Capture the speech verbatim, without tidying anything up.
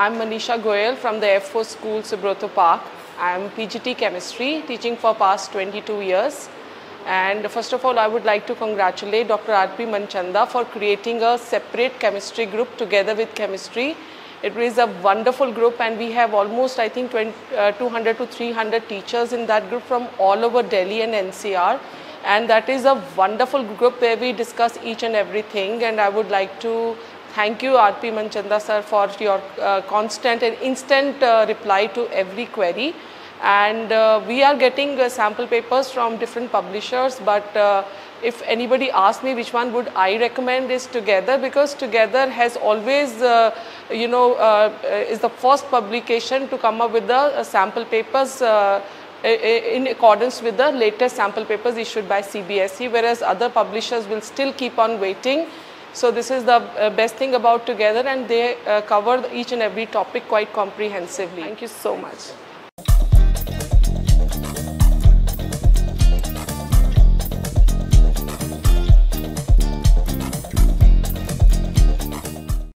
I'm Manisha Goel from the F four school, Subrotho Park. I'm P G T Chemistry, teaching for past twenty-two years. And first of all, I would like to congratulate Doctor Arpi Manchanda for creating a separate chemistry group, Together with Chemistry. It is a wonderful group, and we have almost, I think, two hundred to three hundred teachers in that group from all over Delhi and N C R. And that is a wonderful group where we discuss each and everything. And I would like to thank you, Arpi Manchanda sir, for your uh, constant and instant uh, reply to every query. And uh, we are getting uh, sample papers from different publishers, but uh, if anybody asks me which one would I recommend, is Together, because Together has always, uh, you know, uh, is the first publication to come up with the uh, sample papers uh, in accordance with the latest sample papers issued by C B S E, whereas other publishers will still keep on waiting. So this is the best thing about Together, and they uh, cover each and every topic quite comprehensively. Thank you so much.